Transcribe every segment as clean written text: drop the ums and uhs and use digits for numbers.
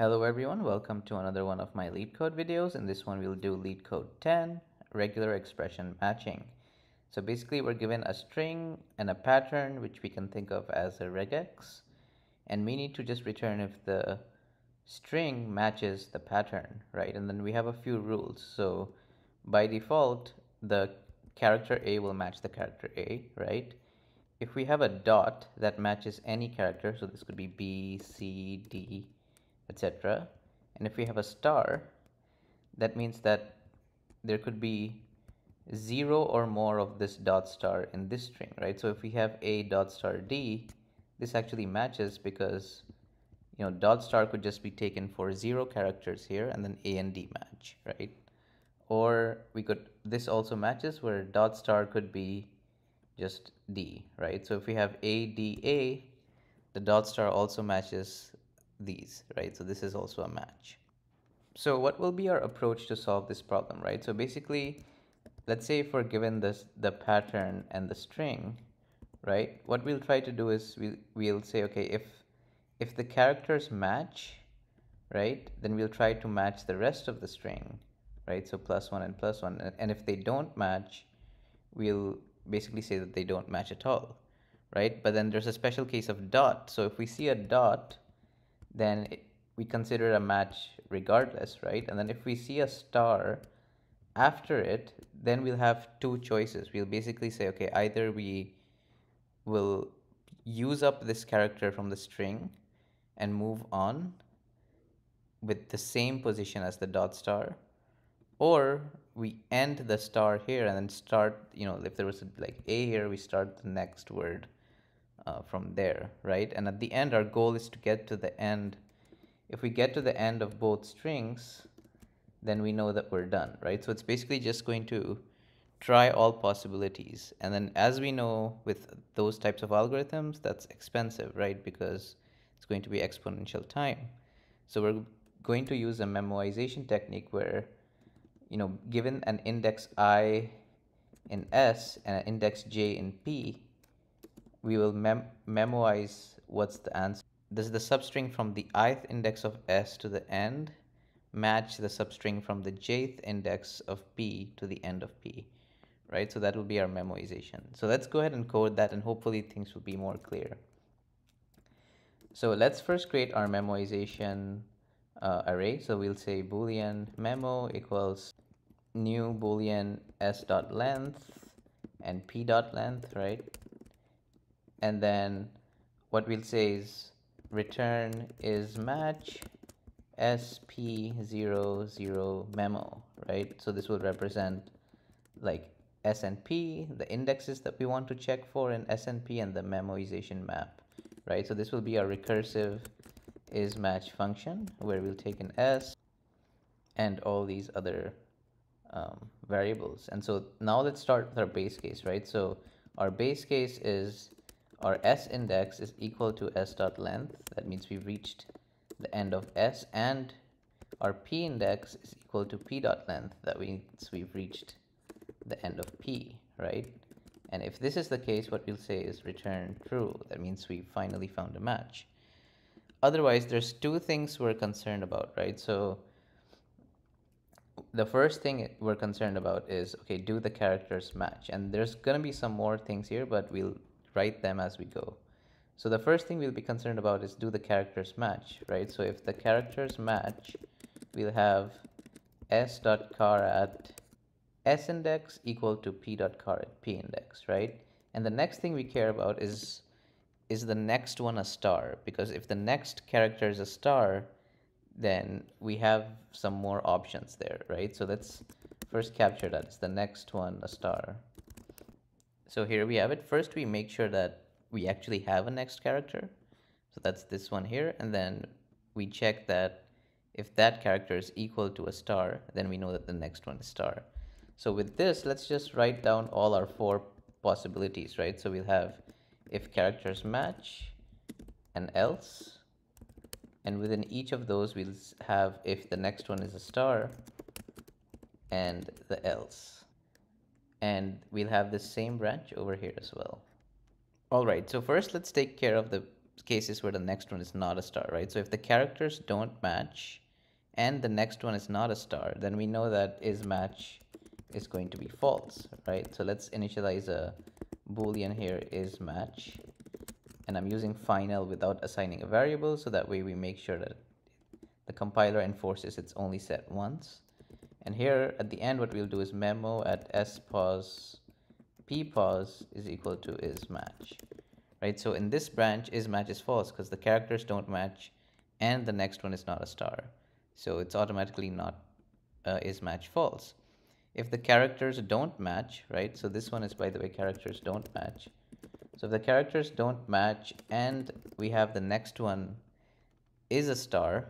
Hello everyone, welcome to another one of my LeetCode videos. In this one we'll do LeetCode 10, regular expression matching. So basically we're given a string and a pattern which we can think of as a regex, and we need to just return if the string matches the pattern, right? And then we have a few rules. So by default the character A will match the character A, right? If we have a dot that matches any character, so this could be B, C, D, etc. And if we have a star, that means that there could be 0 or more of this dot star in this string, right? So if we have A dot star D, this actually matches because, you know, dot star could just be taken for 0 characters here and then A and D match, right? Or we could, this also matches where dot star could be just D, right? So if we have A, D, A, the dot star also matches these, right? So this is also a match. So what will be our approach to solve this problem, right? So basically, let's say if we're given this, the pattern and the string, right? What we'll try to do is we'll say, okay, if the characters match, right, then we'll try to match the rest of the string, right? So +1 and +1, and if they don't match, we'll basically say that they don't match at all, right? But then there's a special case of dot. So if we see a dot, then we consider it a match regardless, right? And then if we see a star after it, then we'll have two choices. We'll basically say, okay, either we will use up this character from the string and move on with the same position as the dot star, or we end the star here and then start, you know, if there was like A here, we start the next word from there, right? And at the end, our goal is to get to the end. If we get to the end of both strings, then we know that we're done, right? So it's basically just going to try all possibilities. And then, as we know, with those types of algorithms, that's expensive, right? Because it's going to be exponential time. So we're going to use a memoization technique where, you know, given an index I in S and an index J in P, we will memoize what's the answer. Does the substring from the ith index of S to the end match the substring from the jth index of P to the end of P, right? So that will be our memoization. So let's go ahead and code that, and hopefully things will be more clear. So let's first create our memoization array. So we'll say boolean memo equals new boolean s.length and p.length, right? And then what we'll say is return is match sp00 memo, right? So this will represent like S and P, the indexes that we want to check for in S and P, and the memoization map, right? So this will be our recursive is match function where we'll take an S and all these other variables. And so now let's start with our base case, right? So our base case is our S index is equal to s.length. That means we've reached the end of S, and our P index is equal to p.length. That means we've reached the end of P, right? And if this is the case, what we'll say is return true. That means we finally found a match. Otherwise, there's two things we're concerned about, right? So the first thing we're concerned about is, okay, do the characters match? And there's going to be some more things here, but we'll write them as we go. So the first thing we'll be concerned about is do the characters match, right? So if the characters match, we'll have s.carat S index equal to p.carat P index, right? And the next thing we care about is the next one a star? Because if the next character is a star, then we have some more options there, right? So let's first capture that. Is the next one a star? So here we have it. First, we make sure that we actually have a next character. So that's this one here. And then we check that if that character is equal to a star, then we know that the next one is star. So with this, let's just write down all our four possibilities, right? So we'll have if characters match and else. And within each of those, we'll have if the next one is a star and the else. And we'll have the same branch over here as well. All right, so first let's take care of the cases where the next one is not a star, right? So if the characters don't match and the next one is not a star, then we know that isMatch is going to be false, right? So let's initialize a Boolean here, isMatch, and I'm using final without assigning a variable, so that way we make sure that the compiler enforces it's only set once. And here at the end, what we'll do is memo at spos ppos is equal to isMatch, right? So in this branch, isMatch is false because the characters don't match and the next one is not a star. So it's automatically not isMatch false. If the characters don't match, right? So this one is, by the way, characters don't match. So if the characters don't match and we have the next one is a star,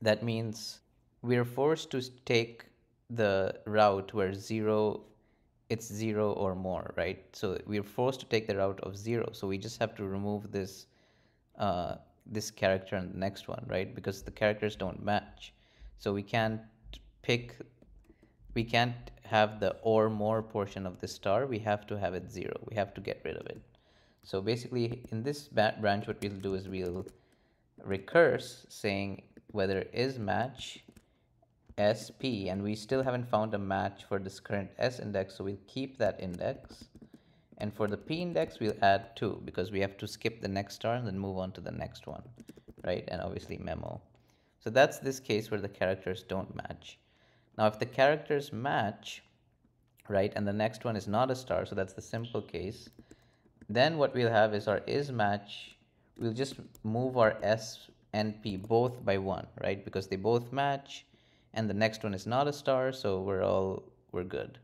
that means we're forced to take the route where it's zero or more, right? So we're forced to take the route of zero. So we just have to remove this this character and the next one, right? Because the characters don't match. So we can't have the or more portion of the star. We have to have it zero. We have to get rid of it. So basically in this branch, what we'll do is we'll recurse saying whether isMatch SP, and we still haven't found a match for this current S index, so we'll keep that index, and for the P index we'll add 2 because we have to skip the next star and then move on to the next one, right? And obviously memo. So that's this case where the characters don't match. Now if the characters match, right, and the next one is not a star, so that's the simple case, then what we'll have is our isMatch, we'll just move our S and P both by 1, right? Because they both match and the next one is not a star, so we're good,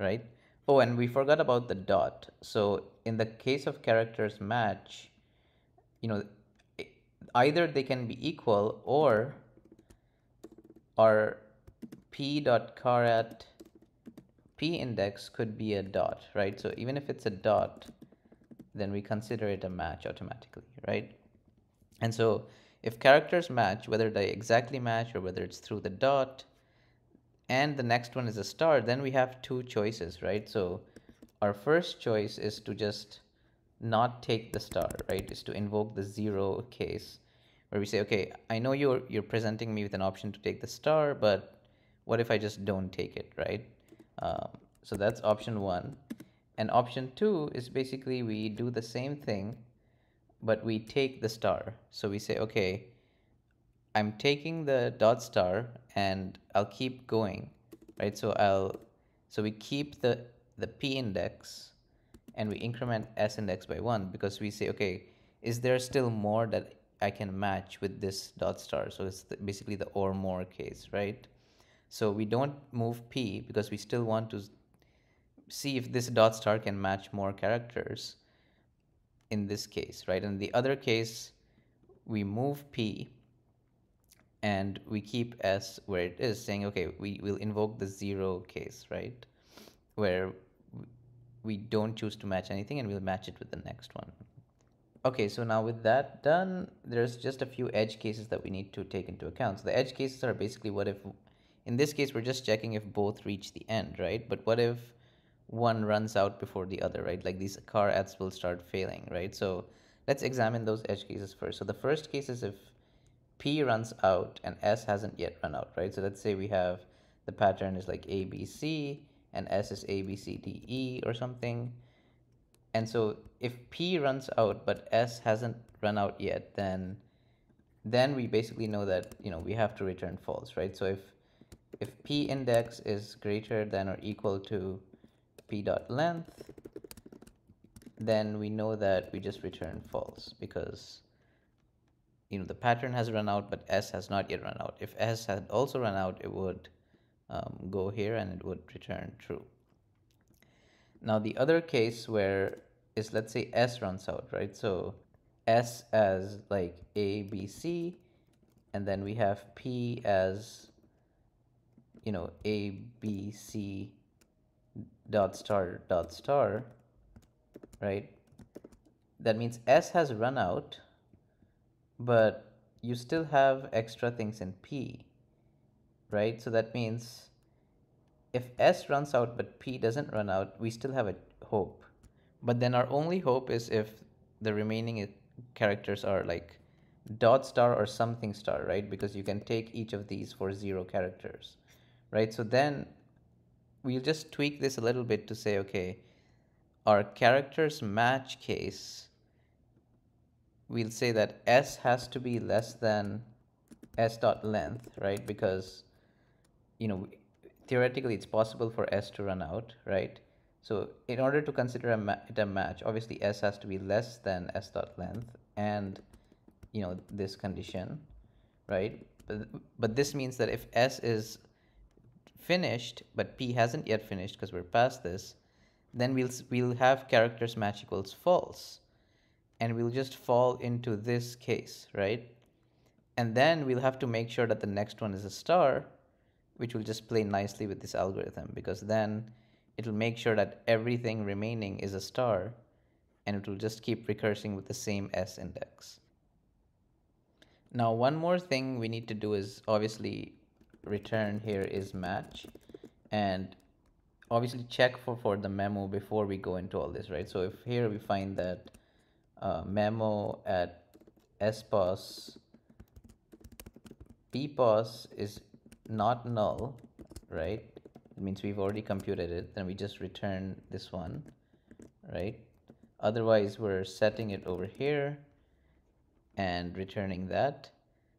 right? Oh, and we forgot about the dot. So in the case of characters match, you know, either they can be equal or our p.caret p index could be a dot, right? So even if it's a dot, then we consider it a match automatically, right? And so if characters match, whether they exactly match or whether it's through the dot, and the next one is a star, then we have two choices, right? So our first choice is to just not take the star, right? Is to invoke the zero case where we say, okay, I know you're presenting me with an option to take the star, but what if I just don't take it, right? So that's option one. And option two is basically we do the same thing, but we take the star. So we say, okay, I'm taking the dot star and I'll keep going, right? So we keep the P index and we increment S index by 1 because we say, okay, is there still more that I can match with this dot star? So it's basically the or more case, right? So we don't move P because we still want to see if this dot star can match more characters in this case, right? And the other case, we move P and we keep S where it is, saying, okay, we will invoke the zero case, right? Where we don't choose to match anything and we'll match it with the next one. Okay, so now with that done, there's just a few edge cases that we need to take into account. So the edge cases are basically what if, in this case, we're just checking if both reach the end, right? But what if one runs out before the other, right? Like these carets will start failing, right? So let's examine those edge cases first. So the first case is if P runs out and S hasn't yet run out, right? So let's say we have the pattern is like ABC and S is ABCDE or something. And so if P runs out but S hasn't run out yet, then we basically know that, you know, we have to return false, right? So if P index is greater than or equal to p.length, then we know that we just return false because, you know, the pattern has run out but S has not yet run out. If S had also run out, it would go here and it would return true. Now the other case where is, let's say S runs out, right? So S as like A, B, C, and then we have P as, you know, A, B, C, dot star, right? That means S has run out, but you still have extra things in P, right? So that means if S runs out but P doesn't run out, we still have a hope. But then our only hope is if the remaining characters are like dot star or something star, right? Because you can take each of these for 0 characters, right? So then we'll just tweak this a little bit to say, okay, our characters match case, we'll say that s has to be less than s.length, right? Because, you know, theoretically it's possible for s to run out, right? So in order to consider a match, obviously s has to be less than s.length and, you know, this condition, right? But this means that if s is finished but p hasn't yet finished because we're past this, then we'll have characters match equals false, and we'll just fall into this case, right? And then we'll have to make sure that the next one is a star, which will just play nicely with this algorithm, because then it'll make sure that everything remaining is a star, and it will just keep recursing with the same s index. Now, one more thing we need to do is obviously return here is match, and obviously check for the memo before we go into all this, right? So if here we find that memo at spos ppos is not null, right? It means we've already computed it, then we just return this one, right? Otherwise, we're setting it over here and returning that,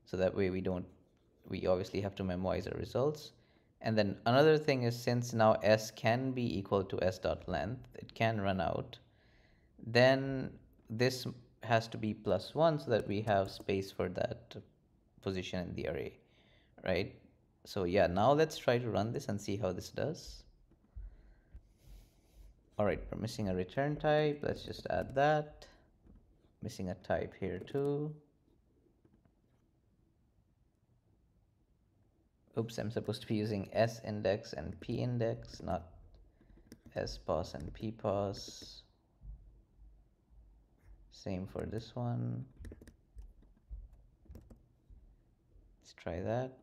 so that way we obviously have to memorize our results. And then another thing is, since now s can be equal to s.length, it can run out, then this has to be +1 so that we have space for that position in the array, right? So yeah, now let's try to run this and see how this does. All right, we're missing a return type. Let's just add that. Missing a type here too. Oops, I'm supposed to be using s index and p index, not spos and ppos. Same for this one. Let's try that.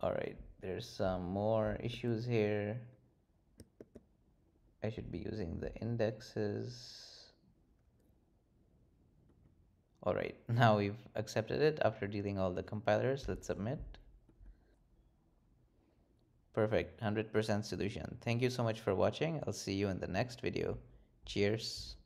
All right, there's some more issues here. I should be using the indexes. All right, now we've accepted it after dealing all the compilers. Let's submit. Perfect, 100% solution. Thank you so much for watching. I'll see you in the next video. Cheers.